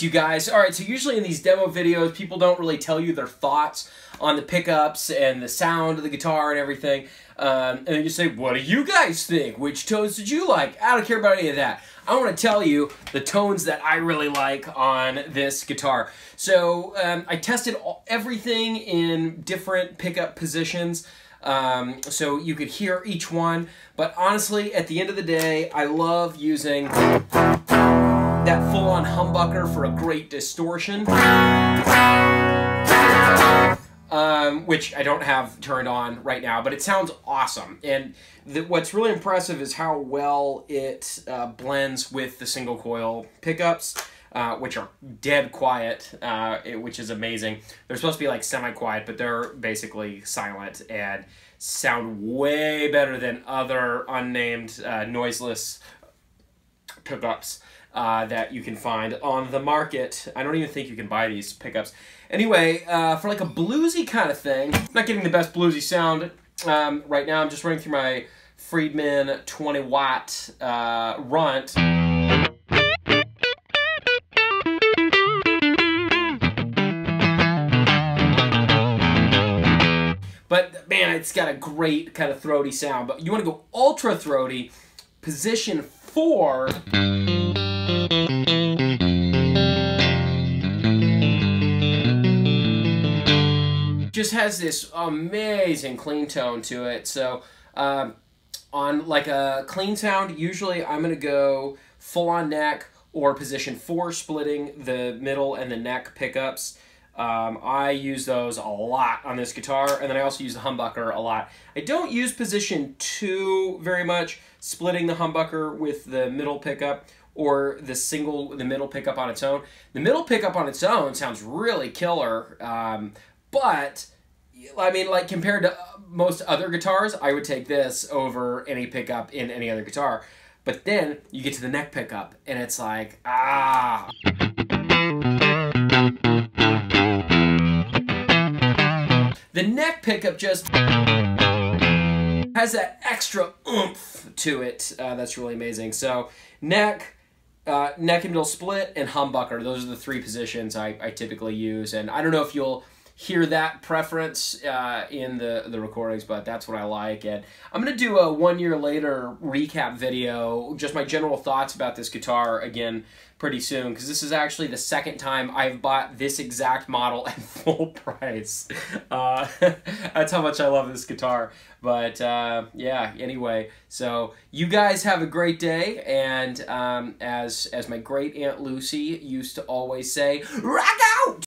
What's up, you guys? All right, so usually in these demo videos, people don't really tell you their thoughts on the pickups and the sound of the guitar and everything. And they just say, what do you guys think? Which tones did you like? I don't care about any of that. I want to tell you the tones that I really like on this guitar. So I tested everything in different pickup positions. So you could hear each one. But honestly, at the end of the day, I love using that full-on humbucker for a great distortion, which I don't have turned on right now, but it sounds awesome. And what's really impressive is how well it blends with the single coil pickups, which are dead quiet, which is amazing. They're supposed to be like semi-quiet, but they're basically silent and sound way better than other unnamed noiseless pickups that you can find on the market. I don't even think you can buy these pickups. Anyway, for like a bluesy kind of thing, I'm not getting the best bluesy sound right now. I'm just running through my Friedman 20-watt Runt. But man, it's got a great kind of throaty sound. But you want to go ultra throaty, position 4. Just has this amazing clean tone to it. So on like a clean sound, usually I'm gonna go full on neck or position 4, splitting the middle and the neck pickups. I use those a lot on this guitar, and then I also use the humbucker a lot. I don't use position 2 very much, splitting the humbucker with the middle pickup or the middle pickup on its own. The middle pickup on its own sounds really killer, but I mean, like, compared to most other guitars, I would take this over any pickup in any other guitar. But then you get to the neck pickup, and it's like, ah. The neck pickup just has that extra oomph to it that's really amazing. So neck, neck and middle split, and humbucker. Those are the 3 positions I typically use. And I don't know if you'll hear that preference in the recordings, but that's what I like. And I'm going to do a 1 year later recap video, just my general thoughts about this guitar again pretty soon, because this is actually the 2nd time I've bought this exact model at full price. That's how much I love this guitar. But yeah, anyway, so you guys have a great day, and as my great Aunt Lucy used to always say, rock out!